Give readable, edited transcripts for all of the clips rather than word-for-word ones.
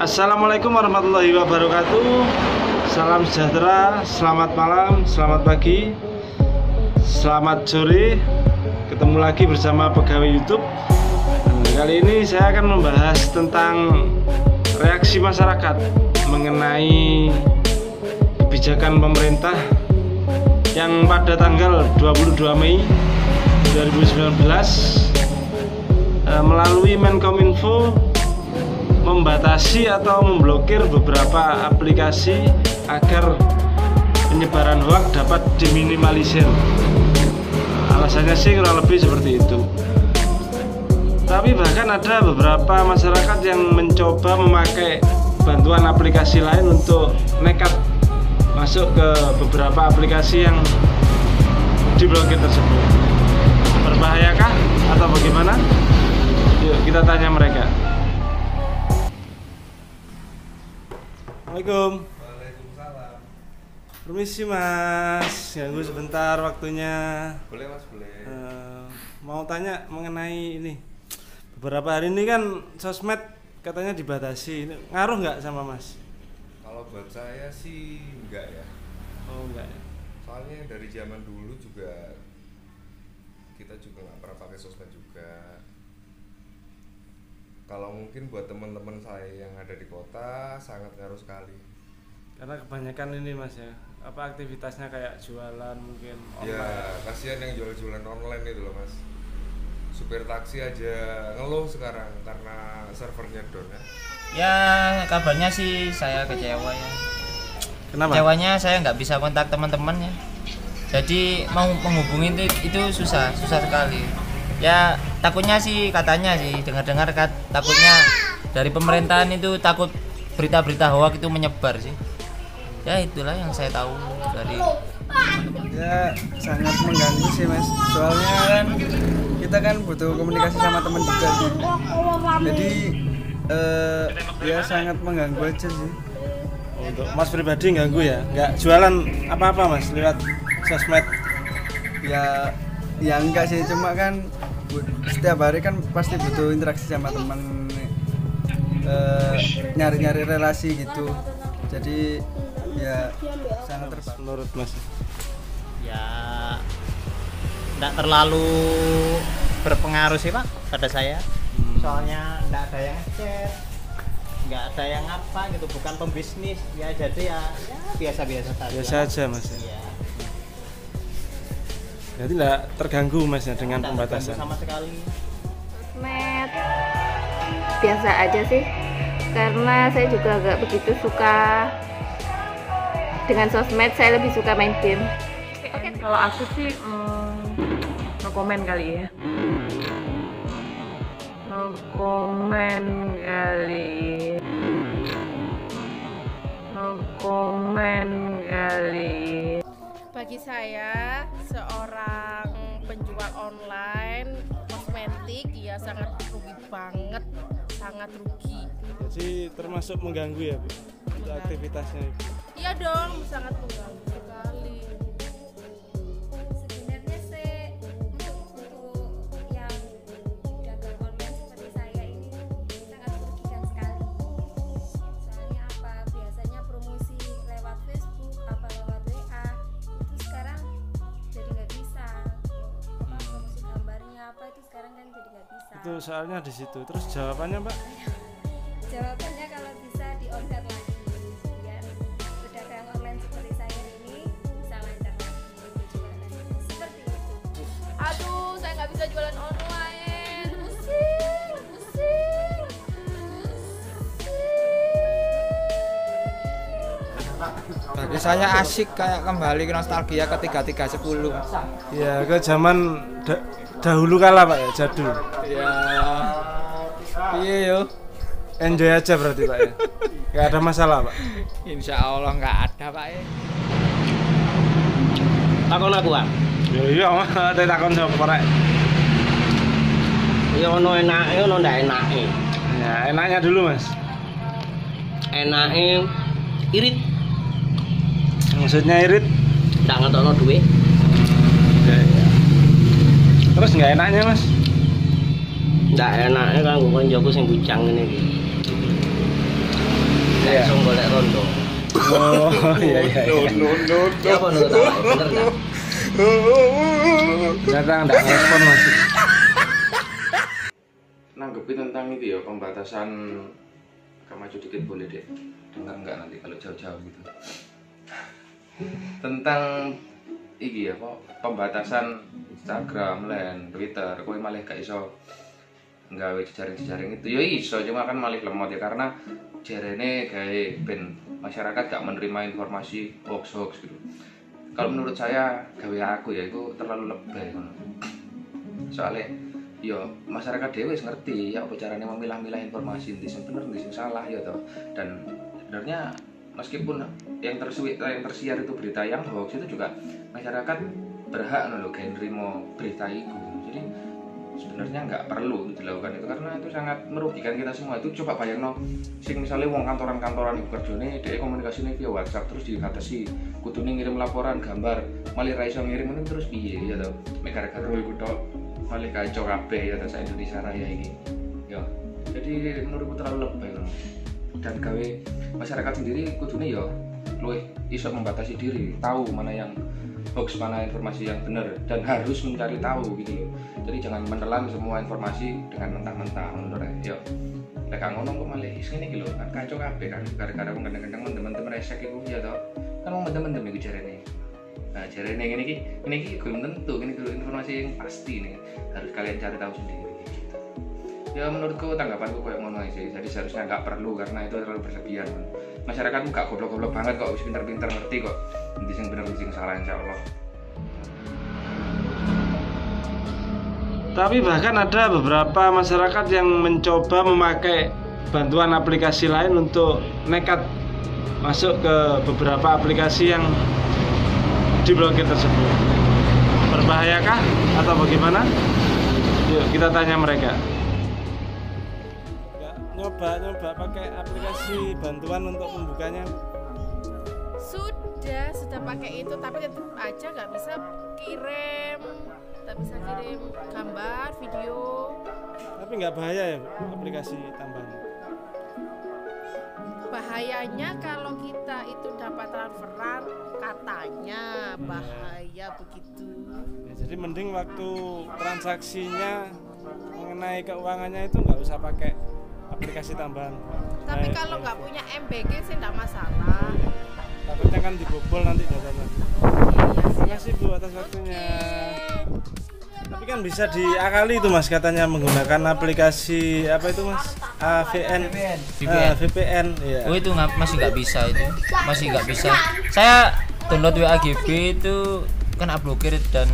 Assalamualaikum warahmatullahi wabarakatuh. Salam sejahtera, selamat malam, selamat pagi, selamat sore. Ketemu lagi bersama pegawai YouTube. Kali ini saya akan membahas tentang reaksi masyarakat mengenai kebijakan pemerintah yang pada tanggal 22 Mei 2019 melalui Menkominfo membatasi atau memblokir beberapa aplikasi agar penyebaran hoaks dapat diminimalisir. Alasannya sih kurang lebih seperti itu. Tapi bahkan ada beberapa masyarakat yang mencoba memakai bantuan aplikasi lain untuk nekat masuk ke beberapa aplikasi yang diblokir tersebut. Berbahayakah atau bagaimana? Yuk kita tanya mereka. Assalamualaikum. Waalaikumsalam. Permisi mas, ganggu sebentar waktunya. Boleh mas, boleh. Mau tanya mengenai ini. Beberapa hari ini kan sosmed katanya dibatasi. Ngaruh nggak sama mas? Kalau buat saya sih enggak ya. Oh enggak ya. Soalnya dari zaman dulu juga kita juga nggak pernah pakai sosmed juga. Kalau mungkin buat teman-teman saya yang ada di kota sangat ngaruh sekali. Karena kebanyakan ini mas ya, apa aktivitasnya kayak jualan mungkin online. Ya kasihan yang jualan online itu loh mas. Supir taksi aja ngeluh sekarang karena servernya down ya. Ya kabarnya sih saya kecewa ya. Kenapa? Kecewanya saya nggak bisa kontak teman-teman ya. Jadi mau menghubungi itu susah sekali. Ya takutnya sih katanya sih dengar-dengar takutnya dari pemerintahan itu takut berita-berita hoax itu menyebar sih. Ya itulah yang saya tahu dari teman-teman. Ya sangat mengganggu sih mas. Soalnya kan kita kan butuh komunikasi sama teman juga sih. Jadi ya sangat mengganggu aja sih. Untuk mas pribadi ganggu ya? Nggak jualan apa-apa mas lewat sosmed? Ya enggak sih, cuma kan setiap hari kan pasti butuh interaksi sama teman, nyari-nyari relasi gitu. Jadi ya sangat terbatas menurut mas. Ya enggak terlalu berpengaruh sih pak pada saya. Soalnya enggak ada yang chat, enggak ada yang apa gitu, bukan pembisnis ya. Jadi ya biasa-biasa saja. Biasa aja mas ya. Jadi tidak terganggu mas ya dengan pembatasan? Sama sekali. Sosmed biasa aja sih, karena saya juga nggak begitu suka dengan sosmed. Saya lebih suka main game. Okay. Kalau aku sih no comment kali ya. No comment kali. No comment kali. Bagi saya seorang penjual online kosmetik ya sangat rugi banget, sangat rugi. Jadi termasuk mengganggu ya bu untuk aktivitasnya? Iya dong, sangat mengganggu sekali. Sebenarnya sih untuk yang dagang online seperti saya ini sangat merugikan sekali. Soalnya apa, biasanya promosi lewat Facebook apa lewat WA. Sekarang jadi nggak bisa, promosi gambarnya apa itu sekarang kan jadi nggak bisa. Itu soalnya di situ. Terus jawabannya mbak? Jawabannya kalau bisa di-order lagi, biar pedagang online seperti saya ini bisa lancar lagi jualan seperti itu. Aduh, saya nggak bisa jualan online, pusing. Bagi saya asik, kayak kembali ke nostalgia ke 3310. Ya ke zaman dahulu kala pak ya, jadul. Ya. Iya yo. Enjoy aja berarti pak ya. Gak ada masalah pak. Insya Allah nggak ada pak ya. Takon aku pak. Iya mah ada takon sama korek. Iya no enak, iya no ndak enak. Ya enaknya dulu mas. Enaknya irit. Maksudnya irit? Nggak ngetono duit. Ya. Terus nggak enaknya mas? Nggak enaknya kan gue konjoku sing bucang ini. langsung golek rondo. Oh iya iya. Ya apa menurut awak bener nggak? Datang nggak respon masih. Nanggepi tentang itu ya pembatasan, maju dikit boleh deh. Dengar nggak nanti kalau jauh-jauh gitu. Tentang iki ya kok pembatasan Instagram, lain Twitter, kowe malah gak iso nggawe jejaring-jejaring itu. Ya iso, cuma kan malah lemot ya karena jarene gawe ben masyarakat gak menerima informasi hoax-hoax gitu. Kalau menurut saya gawe aku ya itu terlalu lebay ngono. Soale yo masyarakat dhewe wis ngerti ya apa carane memilah-milah informasi ndi sing bener ndi sing salah ya toh. Dan sebenarnya meskipun yang tersiar itu berita yang hoax itu juga masyarakat berhak loh menerima berita itu. Jadi sebenarnya nggak perlu dilakukan itu karena itu sangat merugikan kita semua. Itu coba bayangno sing misalnya wong kantoran-kantoran ibu kerjone dhek komunikasine via WhatsApp terus dikatasi kudune ngirim laporan gambar malah ra iso ngirim meneh terus piye ya to. Mek gara-gara iku tok malah kacau kabeh ya to sak Indonesia raya iki. Ya. Jadi menurutku terlalu lebay loh. Dan gawe masyarakat sendiri kudune ya luwih iso membatasi diri, tahu mana yang hoax, mana informasi yang benar dan harus mencari tahu gitu. Jadi jangan menelan semua informasi dengan mentah-mentah ngono rek. Yo. Lek kang ngono kok malah isine iki lho, kan kacau kabeh kan gara-gara wong gendeng-gendeng teman-teman resek iku ya to. Kan wong teman-teman iku jarene. Nah, jarene ngene iki, ngene iki belum tentu, ngene kudu informasi yang pasti nih. Harus kalian cari tahu sendiri. Ya menurutku tanggapanku kayak ngono aja, jadi seharusnya nggak perlu karena itu terlalu berlebihan. Masyarakat nggak goblok-goblok banget kok, wis pinter-pinter ngerti kok nanti yang bener nanti yang salah insyaallah. Tapi bahkan ada beberapa masyarakat yang mencoba memakai bantuan aplikasi lain untuk nekat masuk ke beberapa aplikasi yang diblokir tersebut. Berbahayakah atau bagaimana? Yuk kita tanya mereka. Nyoba pakai aplikasi bantuan untuk membukanya. Sudah pakai itu tapi tetap aja nggak bisa kirim, gambar, video. Tapi nggak bahaya ya aplikasi tambahan? Bahayanya kalau kita itu dapat transferan, katanya bahaya begitu. Ya, jadi mending waktu transaksinya mengenai keuangannya itu nggak usah pakai aplikasi tambahan. Tapi kalau nggak punya MBG sih nggak masalah. Takutnya kan dibobol nanti datanya. Terima kasih Bu atas waktunya. Tapi kan bisa diakali itu Mas, katanya menggunakan aplikasi apa itu Mas? VPN. Iya. Oh itu masih nggak bisa itu. Masih nggak bisa. Saya download WA GB itu kena blokir dan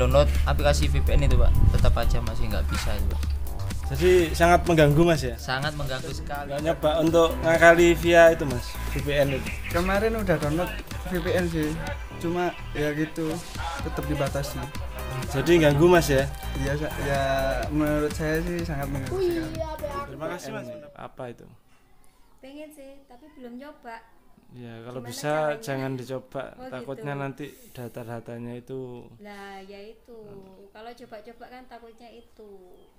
download aplikasi VPN itu Pak. Tetap aja masih nggak bisa itu Pak. Jadi sangat mengganggu Mas ya? Sangat mengganggu sekali. Gak nyoba untuk ngakali via itu Mas, VPN itu? Kemarin udah download VPN sih, cuma ya gitu, tetap dibatasi. Jadi ganggu Mas ya? Iya, ya menurut saya sih sangat mengganggu sekali. Terima kasih Mas. Apa itu? Pengen sih, tapi belum nyoba. Ya kalau gimana bisa caranya? Jangan dicoba, takutnya gitu. Nanti data-datanya itu. Nah ya itu, kalau coba-coba kan takutnya itu.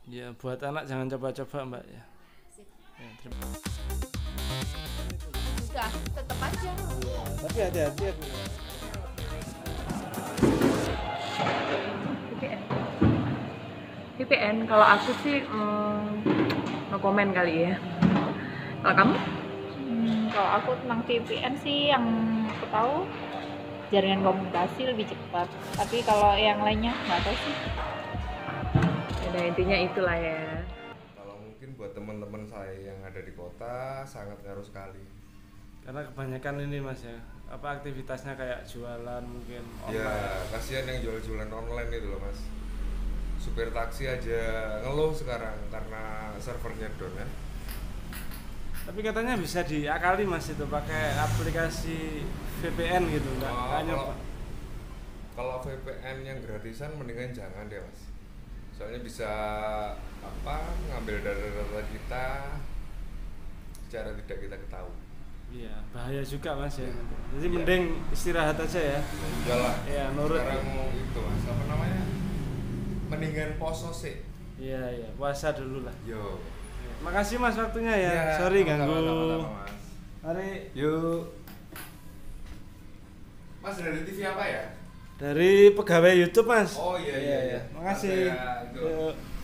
Ya buat anak jangan coba-coba Mbak ya. Ya terima kasih. Sudah, tetap aja. Ya, tapi hati-hati ya. VPN kalau aku sih no komen kali ya. Kalau kamu? Kalau aku tentang VPN sih yang aku tahu jaringan komunikasi lebih cepat, tapi kalau yang lainnya nggak tahu sih. Nah intinya itulah ya. Kalau mungkin buat teman-teman saya yang ada di kota sangat ngaruh sekali. Karena kebanyakan ini Mas ya, apa aktivitasnya kayak jualan mungkin online. Ya kasihan yang jualan online itu loh Mas. Supir taksi aja ngeluh sekarang karena servernya down ya. Tapi katanya bisa diakali Mas itu pakai aplikasi VPN gitu enggak? Kalau VPN yang gratisan mendingan jangan deh Mas. Soalnya bisa apa ngambil data-data kita secara tidak kita ketahui. Iya, bahaya juga Mas ya. Jadi mending istirahat aja ya. Enggak lah. Ya, nurut. Sekarang mau itu Mas, apa namanya? Mendingan poso sih. Iya, puasa dulu lah. Yo. Makasih Mas waktunya ya. Sorry ganggu. Mari yuk. Mas dari TV apa ya? Dari pegawai YouTube Mas. Oh iya. Makasih. Yuk.